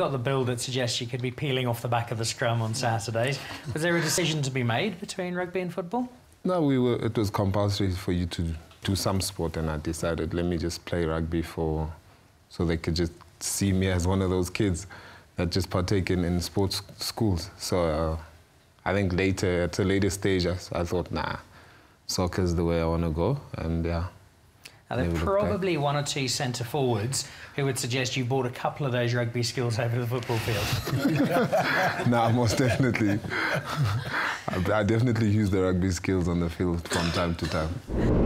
got the bill that suggests you could be peeling off the back of the scrum on Saturdays. Was there a decision to be made between rugby and football? No, we were. It was compulsory for you to do some sport, and I decided, let me just play rugby so they could just see me as one of those kids that just partake in sports schools. So I think later, at a later stage, I thought, nah, soccer's the way I want to go, and yeah. Now, there are probably one or two centre forwards who would suggest you brought a couple of those rugby skills over to the football field. No, most definitely. I definitely use the rugby skills on the field from time to time.